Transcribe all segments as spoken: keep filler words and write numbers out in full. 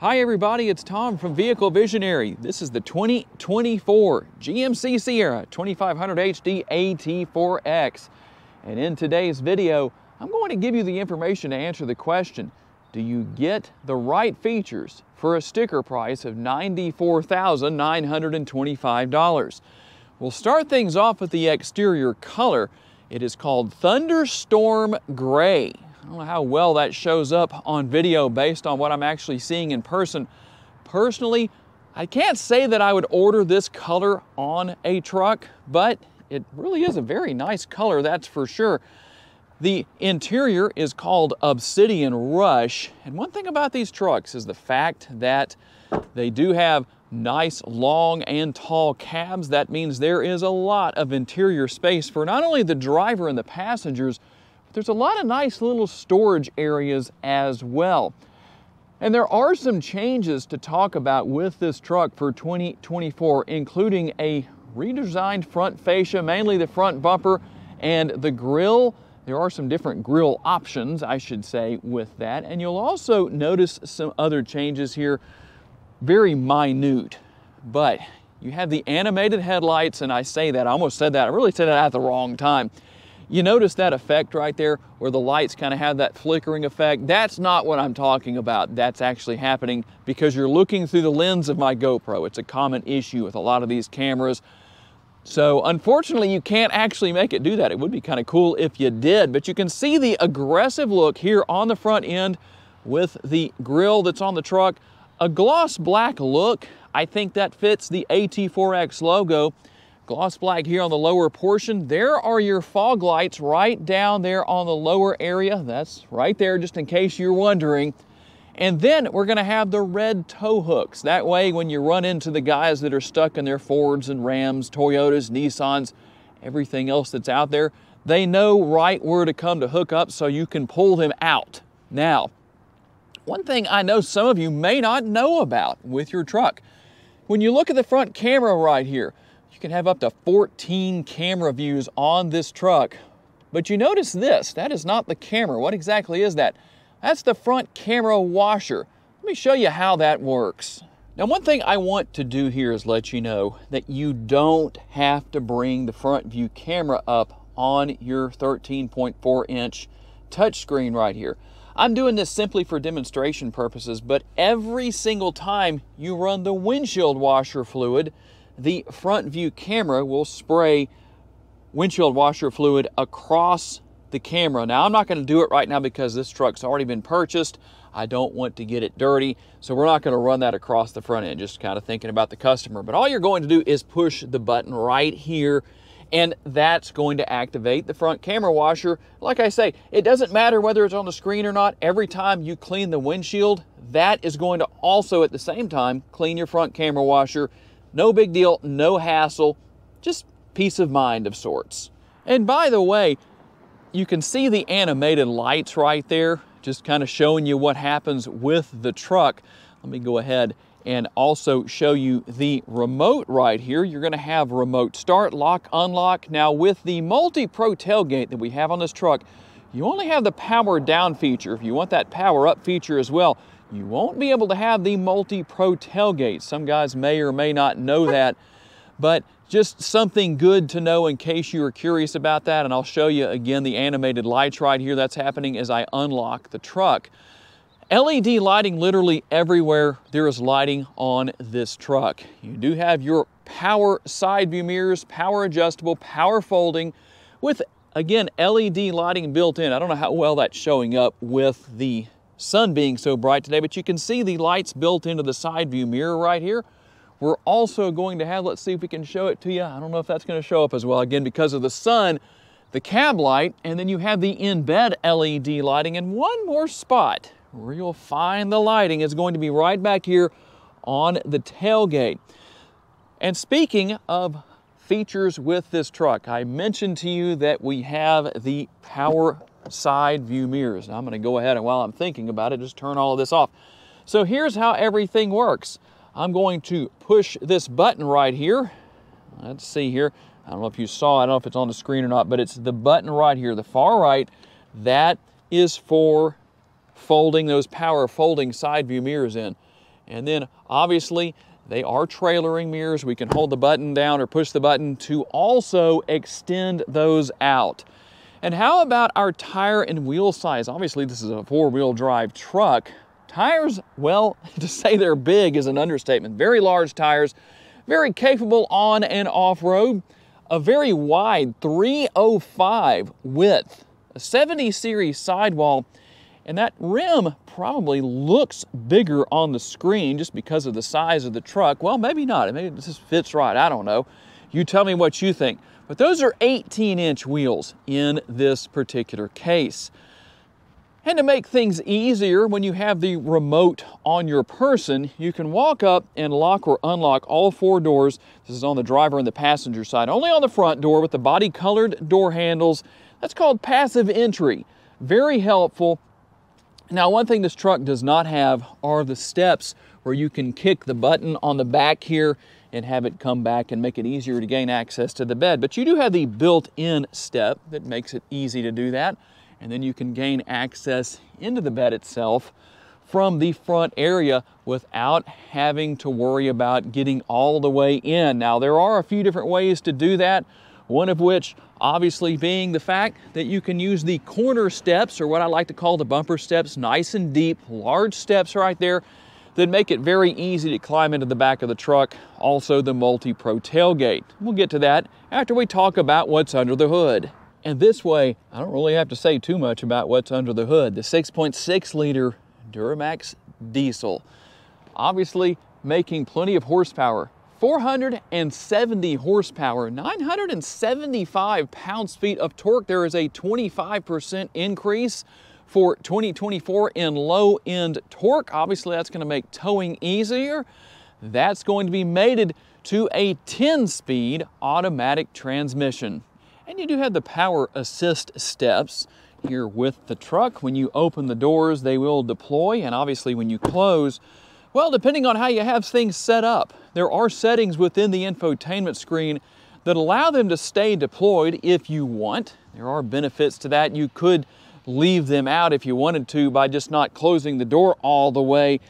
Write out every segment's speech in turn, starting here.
Hi everybody, it's Tom from Vehicle Visionary. This is the twenty twenty-four G M C Sierra twenty-five hundred H D A T four X. And in today's video, I'm going to give you the information to answer the question, do you get the right features for a sticker price of ninety-four thousand nine hundred twenty-five dollars? We'll start things off with the exterior color. It is called Thunderstorm Gray. I don't know how well that shows up on video based on what I'm actually seeing in person. Personally, I can't say that I would order this color on a truck, but it really is a very nice color, that's for sure. The interior is called Obsidian Rush. And one thing about these trucks is the fact that they do have nice long and tall cabs. That means there is a lot of interior space for not only the driver and the passengers, there's a lot of nice little storage areas as well. And there are some changes to talk about with this truck for twenty twenty-four, including a redesigned front fascia, mainly the front bumper and the grille. There are some different grille options, I should say, with that. And you'll also notice some other changes here, very minute, but you have the animated headlights, and I say that, I almost said that, I really said that at the wrong time. You notice that effect right there where the lights kind of have that flickering effect? That's not what I'm talking about. That's actually happening because you're looking through the lens of my GoPro. It's a common issue with a lot of these cameras. So unfortunately, you can't actually make it do that. It would be kind of cool if you did, but you can see the aggressive look here on the front end with the grille that's on the truck. A gloss black look, I think that fits the A T four X logo. Gloss black here on the lower portion. There are your fog lights right down there on the lower area. That's right there, just in case you're wondering. And then we're gonna have the red tow hooks. That way, when you run into the guys that are stuck in their Fords and Rams, Toyotas, Nissans, everything else that's out there, they know right where to come to hook up so you can pull them out. Now, one thing I know some of you may not know about with your truck, when you look at the front camera right here, you can have up to fourteen camera views on this truck, but you notice this, that is not the camera. What exactly is that? That's the front camera washer. Let me show you how that works. Now, one thing I want to do here is let you know that you don't have to bring the front view camera up on your thirteen point four inch touchscreen right here. I'm doing this simply for demonstration purposes, but every single time you run the windshield washer fluid, the front view camera will spray windshield washer fluid across the camera. Now, I'm not going to do it right now because this truck's already been purchased. I don't want to get it dirty, so we're not going to run that across the front end, just kind of thinking about the customer. But all you're going to do is push the button right here, and that's going to activate the front camera washer. Like I say, it doesn't matter whether it's on the screen or not. Every time you clean the windshield, that is going to also at the same time clean your front camera washer. No big deal, no hassle, just peace of mind of sorts. And by the way, you can see the animated lights right there, just kind of showing you what happens with the truck. Let me go ahead and also show you the remote right here. You're gonna have remote start, lock, unlock. Now with the multi-pro tailgate that we have on this truck, you only have the power down feature. If you want that power up feature as well, you won't be able to have the multi-pro tailgate. Some guys may or may not know that, but just something good to know in case you are curious about that. And I'll show you again the animated lights right here. That's happening as I unlock the truck. L E D lighting literally everywhere there is lighting on this truck. You do have your power side view mirrors, power adjustable, power folding with, again, L E D lighting built in. I don't know how well that's showing up with the sun being so bright today, but you can see the lights built into the side view mirror right here. We're also going to have, let's see if we can show it to you. I don't know if that's going to show up as well. Again, because of the sun, the cab light, and then you have the in-bed L E D lighting. And one more spot where you'll find the lighting is going to be right back here on the tailgate. And speaking of features with this truck, I mentioned to you that we have the power side view mirrors. Now I'm going to go ahead and while I'm thinking about it, just turn all of this off. So here's how everything works. I'm going to push this button right here. Let's see here. I don't know if you saw, I don't know if it's on the screen or not, but it's the button right here, the far right. That is for folding those power folding side view mirrors in. And then obviously they are trailering mirrors. We can hold the button down or push the button to also extend those out. And how about our tire and wheel size? Obviously this is a four-wheel drive truck. Tires, well, to say they're big is an understatement. Very large tires, very capable on and off-road. A very wide three oh five width, a seventy series sidewall, and that rim probably looks bigger on the screen just because of the size of the truck. Well, maybe not. Maybe this just fits right. I don't know. You tell me what you think. But those are eighteen inch wheels in this particular case. And to make things easier, when you have the remote on your person, you can walk up and lock or unlock all four doors. This is on the driver and the passenger side, only on the front door with the body colored door handles. That's called passive entry. Very helpful. Now, one thing this truck does not have are the steps where you can kick the button on the back here and have it come back and make it easier to gain access to the bed. But you do have the built-in step that makes it easy to do that. And then you can gain access into the bed itself from the front area without having to worry about getting all the way in. Now, there are a few different ways to do that, one of which obviously being the fact that you can use the corner steps, or what I like to call the bumper steps, nice and deep, large steps right there that make it very easy to climb into the back of the truck. Also the multi-pro tailgate. We'll get to that after we talk about what's under the hood. And this way, I don't really have to say too much about what's under the hood. The six point six liter Duramax diesel, obviously making plenty of horsepower, four hundred seventy horsepower, nine hundred seventy-five pounds-feet of torque. There is a twenty-five percent increase for twenty twenty-four in low-end torque. Obviously, that's going to make towing easier. That's going to be mated to a ten speed automatic transmission. And you do have the power assist steps here with the truck. When you open the doors, they will deploy. And obviously when you close, well, depending on how you have things set up, there are settings within the infotainment screen that allow them to stay deployed if you want. There are benefits to that. You could leave them out if you wanted to by just not closing the door all the way,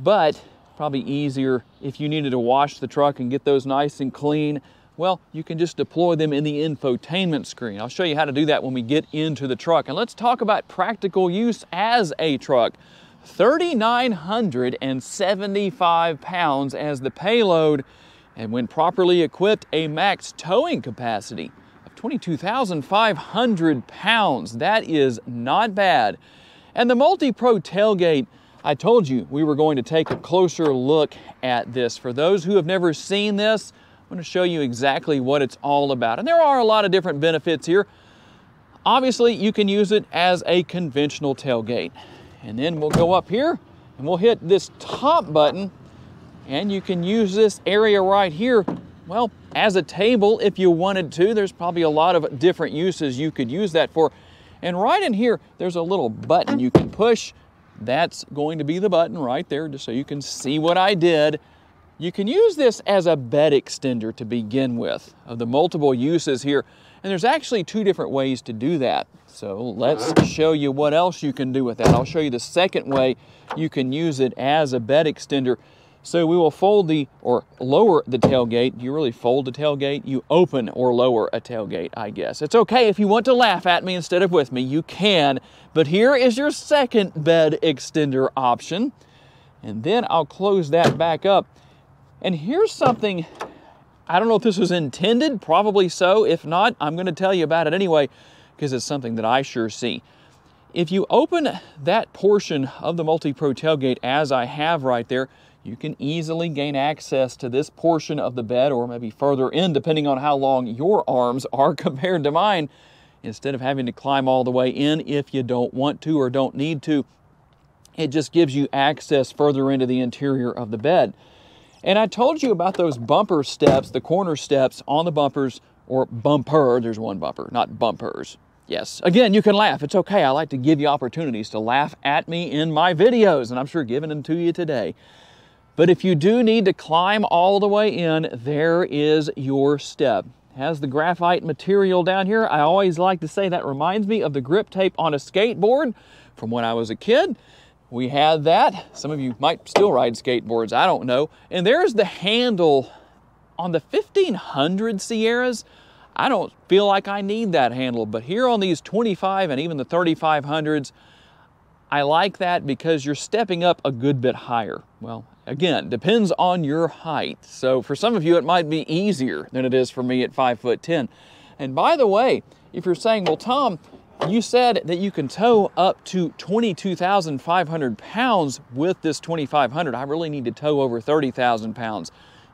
but probably easier if you needed to wash the truck and get those nice and clean. Well, you can just deploy them in the infotainment screen. I'll show you how to do that when we get into the truck. And let's talk about practical use as a truck. three thousand nine hundred seventy-five pounds as the payload, and when properly equipped, a max towing capacity of twenty-two thousand five hundred pounds. That is not bad. And the multi-pro tailgate, I told you we were going to take a closer look at this. For those who have never seen this, I'm going to show you exactly what it's all about. And there are a lot of different benefits here. Obviously, you can use it as a conventional tailgate. And then we'll go up here and we'll hit this top button, and you can use this area right here, well, as a table if you wanted to. There's probably a lot of different uses you could use that for. And right in here, there's a little button you can push. That's going to be the button right there, just so you can see what I did. You can use this as a bed extender to begin with, of the multiple uses here. And there's actually two different ways to do that. So let's show you what else you can do with that. I'll show you the second way you can use it as a bed extender. So we will fold the, or lower the tailgate. You really fold the tailgate, you open or lower a tailgate, I guess. It's okay if you want to laugh at me instead of with me, you can. But here is your second bed extender option. And then I'll close that back up. And here's something, I don't know if this was intended, probably so. If not, I'm going to tell you about it anyway, because it's something that I sure see. If you open that portion of the multi-pro tailgate as I have right there, you can easily gain access to this portion of the bed, or maybe further in, depending on how long your arms are compared to mine, instead of having to climb all the way in if you don't want to or don't need to. It just gives you access further into the interior of the bed. And I told you about those bumper steps, the corner steps on the bumpers, or bumper. There's one bumper, not bumpers. Yes, again, you can laugh. It's okay. I like to give you opportunities to laugh at me in my videos, and I'm sure giving them to you today. But if you do need to climb all the way in, there is your step. It has the graphite material down here. I always like to say that reminds me of the grip tape on a skateboard from when I was a kid. we had that. Some of you might still ride skateboards, I don't know. And there's the handle on the fifteen hundred Sierras. I don't feel like I need that handle, but here on these twenty-five and even the thirty-five hundreds, I like that because you're stepping up a good bit higher. Well, again, depends on your height. So for some of you, it might be easier than it is for me at five foot ten. And by the way, if you're saying, well, Tom, you said that you can tow up to twenty-two thousand five hundred pounds with this twenty-five hundred. I really need to tow over thirty thousand pounds.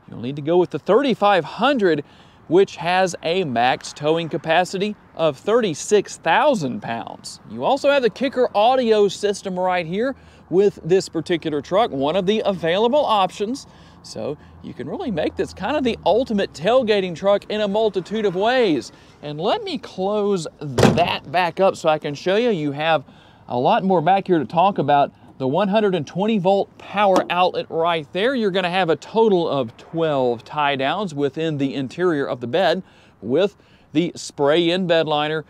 You'll need to go with the thirty-five hundred, which has a max towing capacity of thirty-six thousand pounds. You also have the Kicker audio system right here with this particular truck, one of the available options. So you can really make this kind of the ultimate tailgating truck in a multitude of ways. And let me close that back up so I can show you. You have a lot more back here to talk about. The one hundred twenty volt power outlet right there. You're gonna have a total of twelve tie downs within the interior of the bed with the spray in bed liner.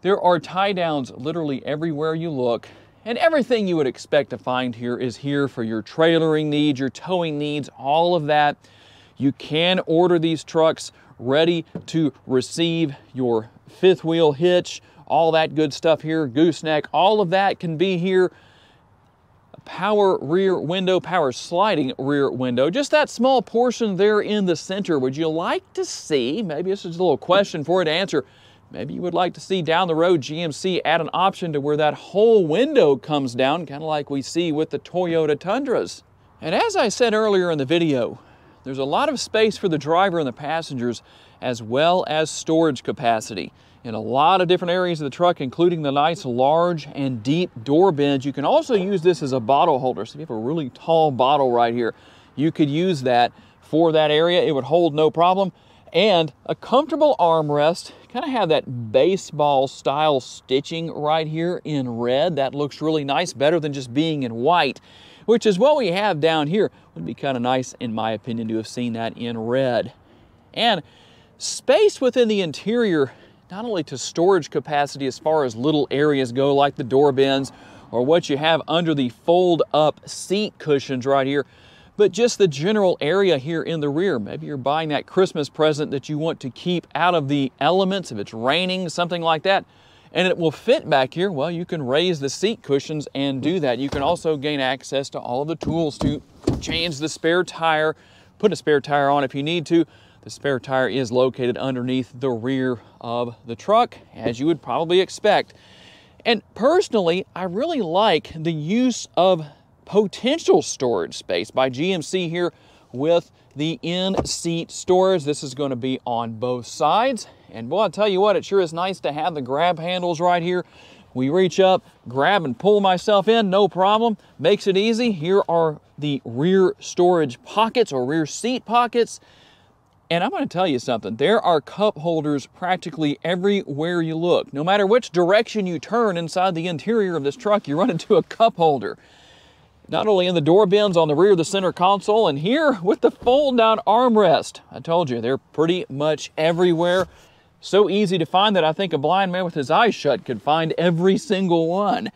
There are tie downs literally everywhere you look, and everything you would expect to find here is here for your trailering needs, your towing needs, all of that. You can order these trucks ready to receive your fifth wheel hitch, all that good stuff here, gooseneck, all of that can be here. Power rear window, power sliding rear window. Just that small portion there in the center. Would you like to see, maybe this is a little question for you to answer, maybe you would like to see down the road G M C add an option to where that whole window comes down, kind of like we see with the Toyota Tundras. And as I said earlier in the video, there's a lot of space for the driver and the passengers, as well as storage capacity in a lot of different areas of the truck, including the nice large and deep door bins. You can also use this as a bottle holder. So if you have a really tall bottle right here, you could use that for that area. It would hold no problem. And a comfortable armrest, kind of have that baseball style stitching right here in red. That looks really nice, better than just being in white, which is what we have down here. Would be kind of nice, in my opinion, to have seen that in red. And space within the interior, not only to storage capacity as far as little areas go like the door bins or what you have under the fold up seat cushions right here, but just the general area here in the rear. Maybe you're buying that Christmas present that you want to keep out of the elements if it's raining, something like that, and it will fit back here. Well, you can raise the seat cushions and do that. You can also gain access to all of the tools to change the spare tire, put a spare tire on if you need to. The spare tire is located underneath the rear of the truck, as you would probably expect. And personally, I really like the use of potential storage space by G M C here with the in-seat storage. This is going to be on both sides. And boy, I'll tell you what, it sure is nice to have the grab handles right here. We reach up, grab and pull myself in, no problem. Makes it easy. Here are the rear storage pockets or rear seat pockets. And I'm going to tell you something, there are cup holders practically everywhere you look. No matter which direction you turn inside the interior of this truck, you run into a cup holder. Not only in the door bins, on the rear of the center console, and here with the fold-down armrest. I told you, they're pretty much everywhere. So easy to find that I think a blind man with his eyes shut could find every single one.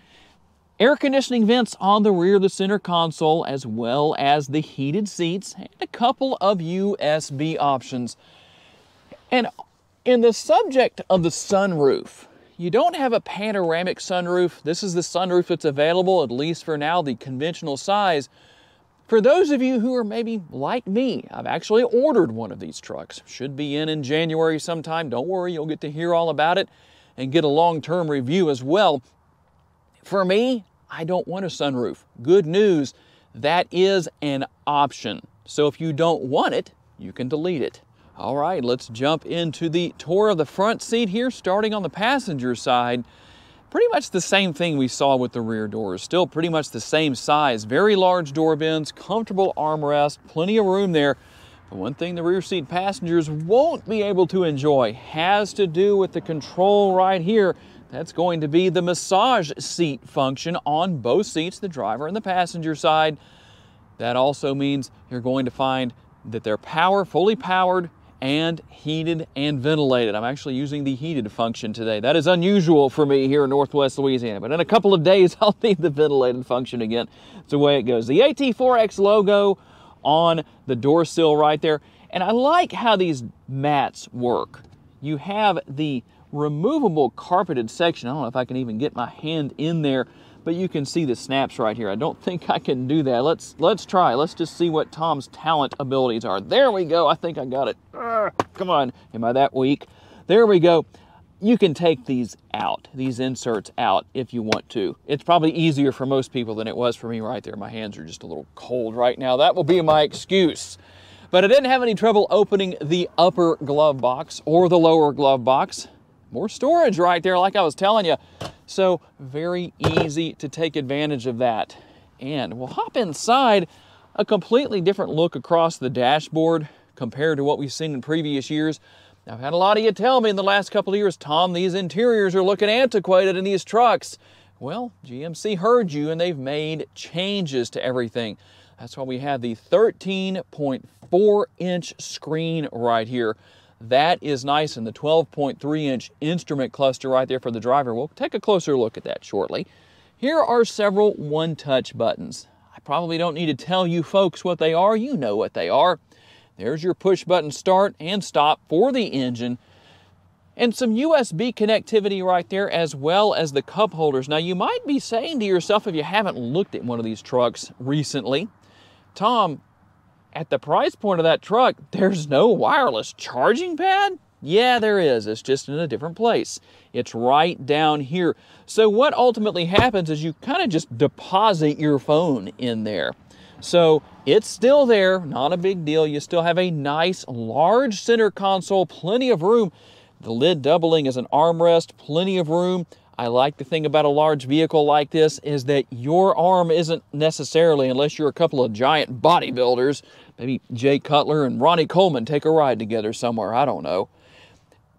Air conditioning vents on the rear of the center console, as well as the heated seats, and a couple of U S B options. And in the subject of the sunroof, you don't have a panoramic sunroof. This is the sunroof that's available, at least for now, the conventional size. For those of you who are maybe like me, I've actually ordered one of these trucks. Should be in in January sometime. Don't worry, you'll get to hear all about it and get a long-term review as well. For me, I don't want a sunroof. Good news, that is an option. So if you don't want it, you can delete it. All right, let's jump into the tour of the front seat here, starting on the passenger side. Pretty much the same thing we saw with the rear doors. Still pretty much the same size. Very large door bins, comfortable armrest, plenty of room there. But one thing the rear seat passengers won't be able to enjoy has to do with the control right here. That's going to be the massage seat function on both seats, the driver and the passenger side. That also means you're going to find that they're power, fully powered, and heated and ventilated. I'm actually using the heated function today. That is unusual for me here in Northwest Louisiana, but in a couple of days, I'll need the ventilated function again. It's the way it goes. The A T four X logo on the door sill right there. And I like how these mats work. You have the removable carpeted section. I don't know if I can even get my hand in there, but you can see the snaps right here. I don't think I can do that. Let's let's try. Let's just see what Tom's talent abilities are. There we go. I think I got it. Urgh, come on. Am I that weak? There we go. You can take these out, these inserts out if you want to. It's probably easier for most people than it was for me right there. My hands are just a little cold right now. That will be my excuse. But I didn't have any trouble opening the upper glove box or the lower glove box. More storage right there, like I was telling you. So very easy to take advantage of that. And we'll hop inside. A completely different look across the dashboard compared to what we've seen in previous years. Now, I've had a lot of you tell me in the last couple of years, Tom, these interiors are looking antiquated in these trucks. Well, G M C heard you and they've made changes to everything. That's why we have the thirteen point four inch screen right here. That is nice, and the twelve point three inch instrument cluster right there for the driver. We'll take a closer look at that shortly. Here are several one-touch buttons. I probably don't need to tell you folks what they are. You know what they are. There's your push button start and stop for the engine. And some U S B connectivity right there, as well as the cup holders. Now, you might be saying to yourself, if you haven't looked at one of these trucks recently, Tom, at the price point of that truck, there's no wireless charging pad? Yeah, there is. It's just in a different place. It's right down here. So what ultimately happens is you kind of just deposit your phone in there. So it's still there, not a big deal. You still have a nice large center console, plenty of room. The lid doubling as an armrest, plenty of room. I like the thing about a large vehicle like this is that your arm isn't necessarily, unless you're a couple of giant bodybuilders, maybe Jay Cutler and Ronnie Coleman take a ride together somewhere, I don't know.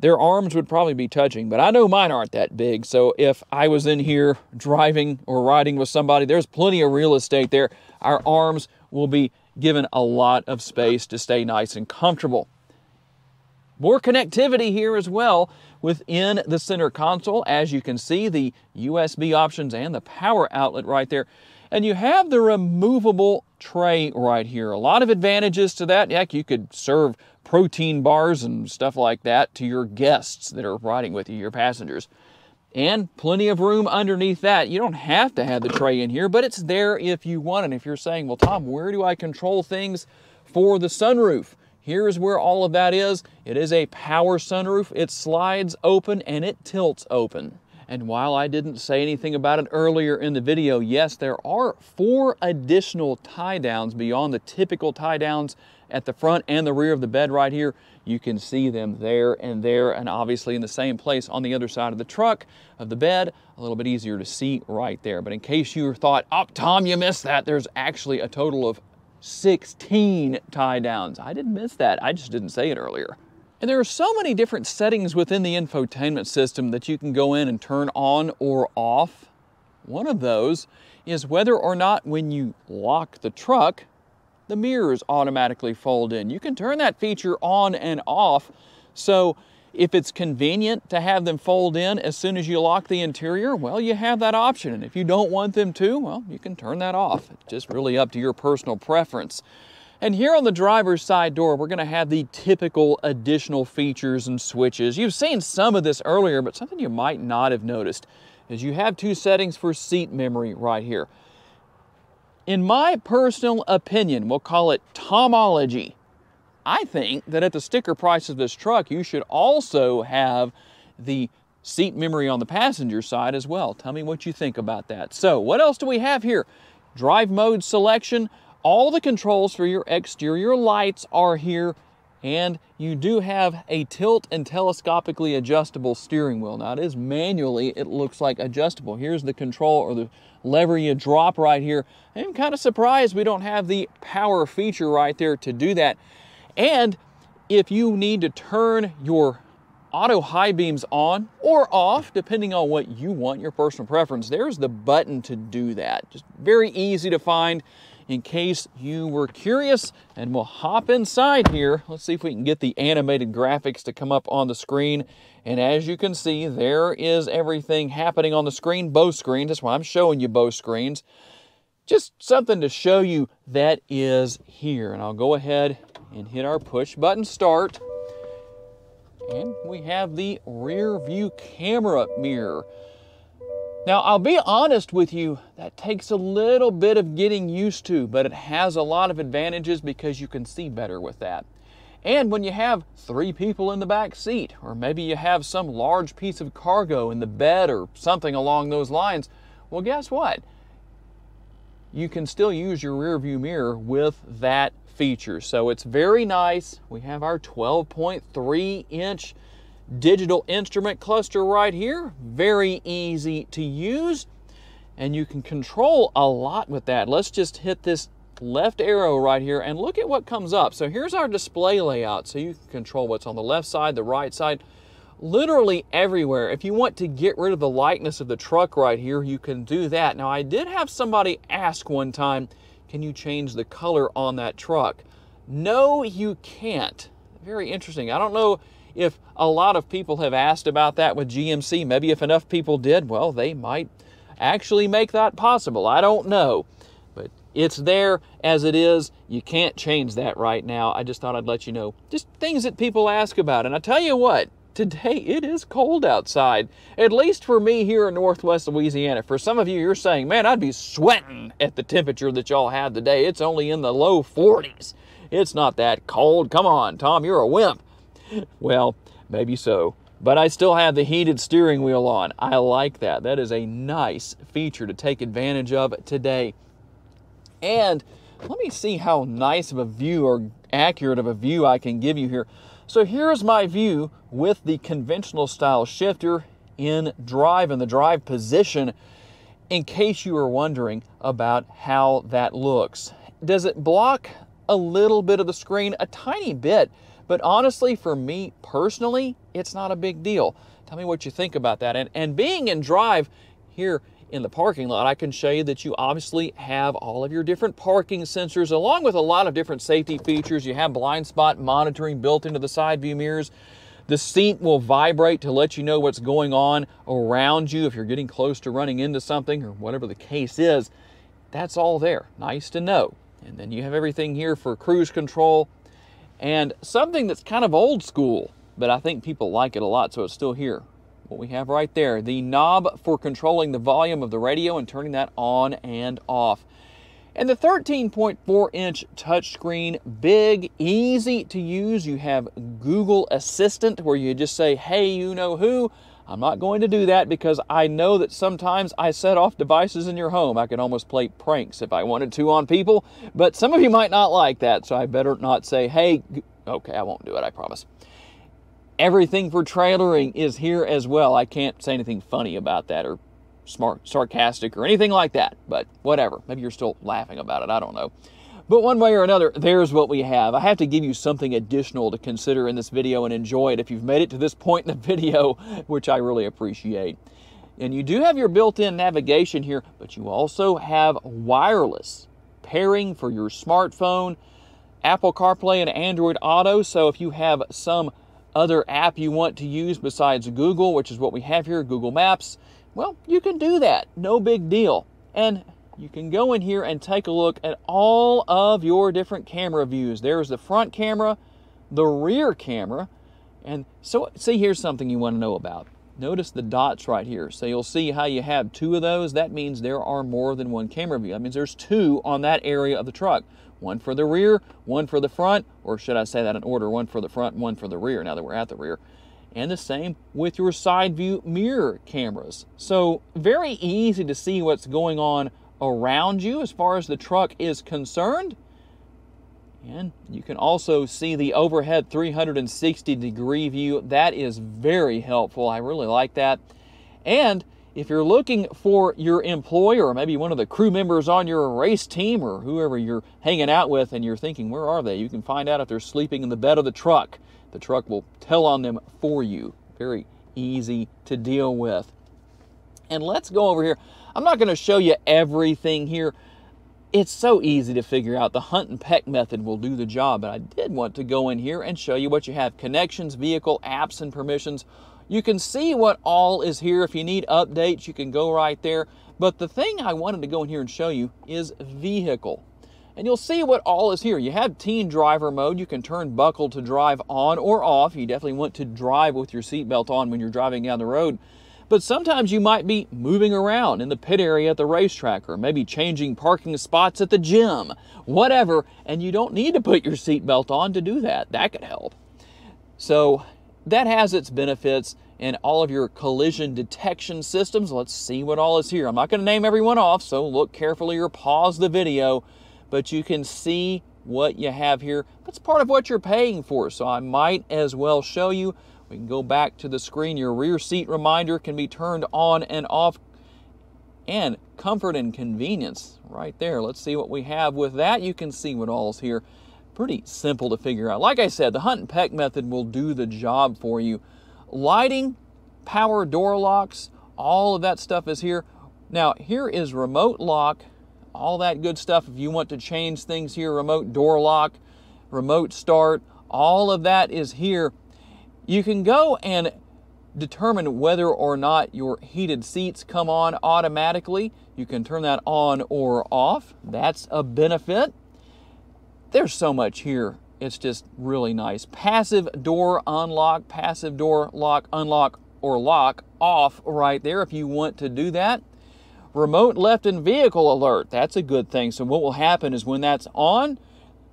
Their arms would probably be touching, but I know mine aren't that big, so if I was in here driving or riding with somebody, there's plenty of real estate there. Our arms will be given a lot of space to stay nice and comfortable. More connectivity here as well within the center console. As you can see, the U S B options and the power outlet right there. And you have the removable tray right here. A lot of advantages to that. Heck, you could serve protein bars and stuff like that to your guests that are riding with you, your passengers. And plenty of room underneath that. You don't have to have the tray in here, but it's there if you want. And if you're saying, well, Tom, where do I control things for the sunroof? Here's where all of that is. It is a power sunroof. It slides open and it tilts open. And while I didn't say anything about it earlier in the video, yes, there are four additional tie downs beyond the typical tie downs at the front and the rear of the bed right here. You can see them there and there, and obviously in the same place on the other side of the truck, of the bed, a little bit easier to see right there. But in case you thought, oh, Tom, you missed that, there's actually a total of sixteen tie downs. I didn't miss that. I just didn't say it earlier. And there are so many different settings within the infotainment system that you can go in and turn on or off. One of those is whether or not when you lock the truck, the mirrors automatically fold in. You can turn that feature on and off. So if it's convenient to have them fold in as soon as you lock the interior, well, you have that option. And if you don't want them to, well, you can turn that off. It's just really up to your personal preference. And here on the driver's side door, we're going to have the typical additional features and switches. You've seen some of this earlier, but something you might not have noticed is you have two settings for seat memory right here. In my personal opinion, we'll call it Tomology, I think that at the sticker price of this truck, you should also have the seat memory on the passenger side as well. Tell me what you think about that. So what else do we have here? Drive mode selection, all the controls for your exterior lights are here, and you do have a tilt and telescopically adjustable steering wheel. Now it is manually, it looks like adjustable. Here's the control or the lever you drop right here. I'm kind of surprised we don't have the power feature right there to do that. And if you need to turn your auto high beams on or off, depending on what you want, your personal preference, there's the button to do that. Just very easy to find. in case you were curious. And we'll hop inside here. Let's see if we can get the animated graphics to come up on the screen. And as you can see, there is everything happening on the screen, both screens. That's why I'm showing you both screens. Just something to show you that is here. And I'll go ahead and hit our push button start. And we have the rear view camera mirror. Now, I'll be honest with you, that takes a little bit of getting used to, but it has a lot of advantages because you can see better with that. And when you have three people in the back seat, or maybe you have some large piece of cargo in the bed or something along those lines, well, guess what? You can still use your rear view mirror with that feature. So it's very nice. We have our twelve point three inch digital instrument cluster right here. Very easy to use, and you can control a lot with that. Let's just hit this left arrow right here and look at what comes up. So here's our display layout. So you can control what's on the left side, the right side, literally everywhere. If you want to get rid of the likeness of the truck right here, you can do that. Now, I did have somebody ask one time, can you change the color on that truck? No, you can't. Very interesting. I don't know if a lot of people have asked about that with G M C. Maybe if enough people did, well, they might actually make that possible. I don't know, but it's there as it is. You can't change that right now. I just thought I'd let you know just things that people ask about. And I tell you what, today it is cold outside, at least for me here in Northwest Louisiana. For some of you, you're saying, man, I'd be sweating at the temperature that y'all have today. It's only in the low forties. It's not that cold. Come on, Tom, you're a wimp. Well, maybe so, but I still have the heated steering wheel on. I like that. That is a nice feature to take advantage of today. And let me see how nice of a view or accurate of a view I can give you here. So here's my view with the conventional style shifter in drive and the drive position, in case you were wondering about how that looks. Does it block a little bit of the screen? A tiny bit. But honestly, for me personally, it's not a big deal. Tell me what you think about that. And, and being in drive here in the parking lot, I can show you that you obviously have all of your different parking sensors, along with a lot of different safety features. You have blind spot monitoring built into the side view mirrors. The seat will vibrate to let you know what's going on around you if you're getting close to running into something or whatever the case is. That's all there. Nice to know. And then you have everything here for cruise control. And something that's kind of old school, but I think people like it a lot, so it's still here. What we have right there, the knob for controlling the volume of the radio and turning that on and off. And the thirteen point four inch touchscreen, big, easy to use. You have Google Assistant, where you just say, hey, you know who? I'm not going to do that because I know that sometimes I set off devices in your home. I could almost play pranks if I wanted to on people, but some of you might not like that, so I better not say, hey, okay, I won't do it, I promise. Everything for trailering is here as well. I can't say anything funny about that or smart, sarcastic or anything like that, but whatever. Maybe you're still laughing about it, I don't know. But one way or another, there's what we have. I have to give you something additional to consider in this video and enjoy it if you've made it to this point in the video, which I really appreciate. And you do have your built-in navigation here, but you also have wireless pairing for your smartphone, Apple CarPlay and Android Auto. So if you have some other app you want to use besides Google, which is what we have here, Google Maps, well, you can do that. No big deal. And you can go in here and take a look at all of your different camera views. There's the front camera, the rear camera, and so see, here's something you want to know about. Notice the dots right here. So you'll see how you have two of those. That means there are more than one camera view. That means there's two on that area of the truck. One for the rear, one for the front, or should I say that in order, one for the front, one for the rear, now that we're at the rear. And the same with your side view mirror cameras. So very easy to see what's going on around you as far as the truck is concerned. And you can also see the overhead three sixty degree view. That is very helpful. I really like that. And if you're looking for your employer or maybe one of the crew members on your race team or whoever you're hanging out with and you're thinking, where are they? You can find out if they're sleeping in the bed of the truck. The truck will tell on them for you. Very easy to deal with. And let's go over here. I'm not going to show you everything here. It's so easy to figure out. The hunt and peck method will do the job, but I did want to go in here and show you what you have. Connections, vehicle, apps, and permissions. You can see what all is here. If you need updates, you can go right there. But the thing I wanted to go in here and show you is vehicle. And you'll see what all is here. You have teen driver mode. You can turn buckle to drive on or off. You definitely want to drive with your seatbelt on when you're driving down the road. But sometimes you might be moving around in the pit area at the racetrack, or maybe changing parking spots at the gym, whatever, and you don't need to put your seatbelt on to do that. That could help. So that has its benefits in all of your collision detection systems. Let's see what all is here. I'm not going to name everyone off, so look carefully or pause the video, but you can see what you have here. That's part of what you're paying for, so I might as well show you. We can go back to the screen. Your rear seat reminder can be turned on and off. And comfort and convenience right there. Let's see what we have with that. You can see what all's here. Pretty simple to figure out. Like I said, the hunt and peck method will do the job for you. Lighting, power door locks, all of that stuff is here. Now, here is remote lock, all that good stuff. If you want to change things here, remote door lock, remote start, all of that is here. You can go and determine whether or not your heated seats come on automatically. You can turn that on or off. That's a benefit. There's so much here. It's just really nice. Passive door unlock, passive door lock, unlock or lock off right there if you want to do that. Remote left in vehicle alert. That's a good thing. So what will happen is when that's on,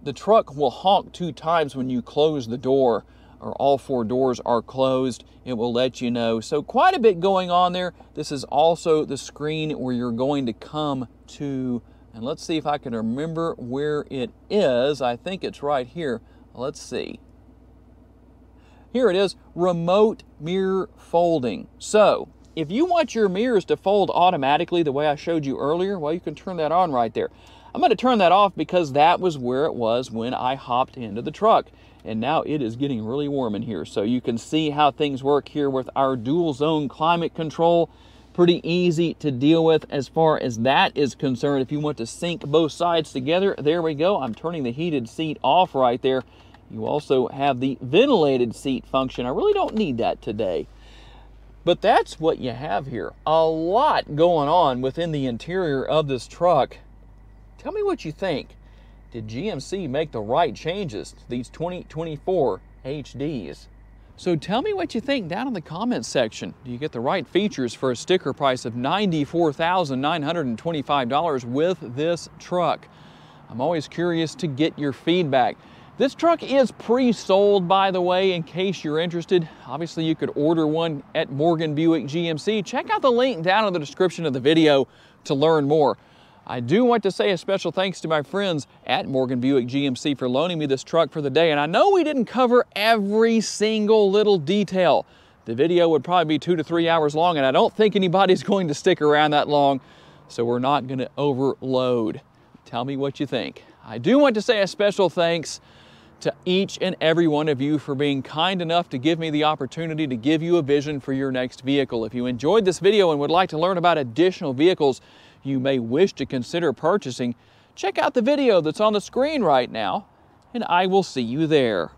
the truck will honk two times when you close the door, or all four doors are closed. It will let you know. So quite a bit going on there. This is also the screen where you're going to come to, and let's see if I can remember where it is. I think it's right here. Let's see. Here it is, remote mirror folding. So if you want your mirrors to fold automatically the way I showed you earlier, well, you can turn that on right there. I'm going to turn that off because that was where it was when I hopped into the truck. And now it is getting really warm in here. So you can see how things work here with our dual zone climate control. Pretty easy to deal with as far as that is concerned. If you want to sync both sides together, there we go. I'm turning the heated seat off right there. You also have the ventilated seat function. I really don't need that today. But that's what you have here. A lot going on within the interior of this truck. Tell me what you think. Did G M C make the right changes to these twenty twenty-four H Ds? So tell me what you think down in the comments section. Do you get the right features for a sticker price of ninety-four thousand nine hundred twenty-five dollars with this truck? I'm always curious to get your feedback. This truck is pre-sold, by the way, in case you're interested. Obviously, you could order one at Morgan Buick G M C. Check out the link down in the description of the video to learn more. I do want to say a special thanks to my friends at Morgan Buick G M C for loaning me this truck for the day. And I know we didn't cover every single little detail. The video would probably be two to three hours long, and I don't think anybody's going to stick around that long, so we're not going to overload. Tell me what you think. I do want to say a special thanks to each and every one of you for being kind enough to give me the opportunity to give you a vision for your next vehicle. If you enjoyed this video and would like to learn about additional vehicles you may wish to consider purchasing, check out the video that's on the screen right now, and I will see you there.